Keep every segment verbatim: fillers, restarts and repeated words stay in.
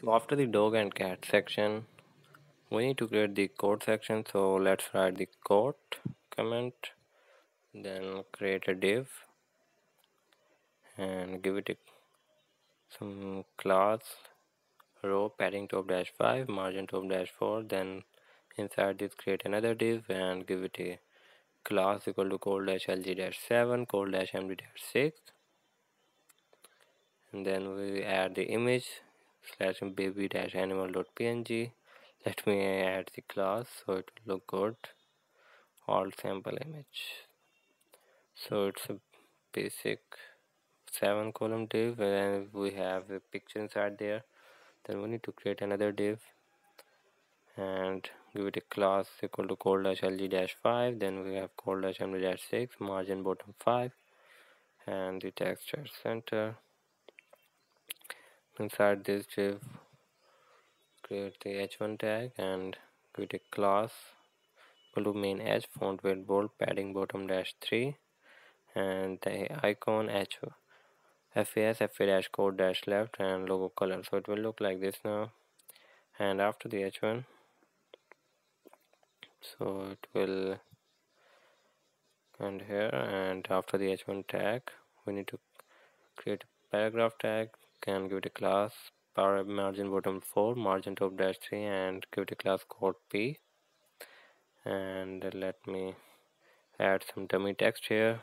So after the dog and cat section, we need to create the code section. So let's write the code comment, then create a div and give it a, some class row padding top dash five, margin top dash four. Then inside this create another div and give it a class equal to code dash lg dash seven, code dash md dash six. And then we add the image slash baby dash animal dot png. Let me add the class so it will look good. All sample image. So it's a basic seven column div, and we have a picture inside there. Then we need to create another div and give it a class equal to code dash lg dash five. Then we have code dash md dash six, margin bottom five, and the texture center. Inside this div, create the h one tag and create a class equal to main h, font weight bold, padding bottom dash three, and the icon h fas fa dash code dash left and logo color. So it will look like this now. And after the h one, so it will end here. And after the h one tag, we need to create a paragraph tag. Can give it a class power margin bottom four, margin top dash three, and give it a class code p. And let me add some dummy text here.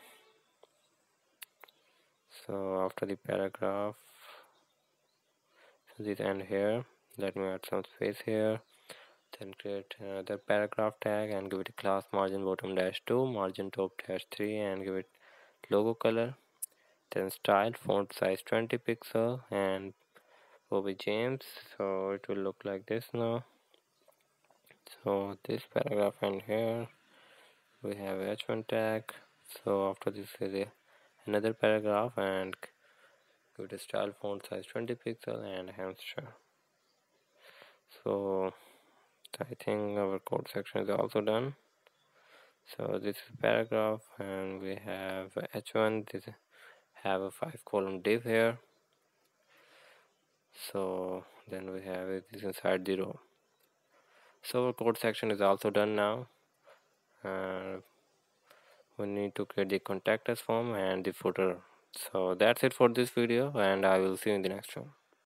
So after the paragraph, so this end here. Let me add some space here. Then create another paragraph tag and give it a class margin bottom dash two, margin top dash three, and give it logo color. Then style font size twenty pixel and Bobby James. So it will look like this now. So this paragraph and here we have h one tag. So after this is a, another paragraph and give it a style font size twenty pixel and hamster. So I think our code section is also done. So this is paragraph and we have h one. This have a five column div here. So then we have it inside the row. So our code section is also done now. Uh, we need to create the contact us form and the footer. So that's it for this video, and I will see you in the next one.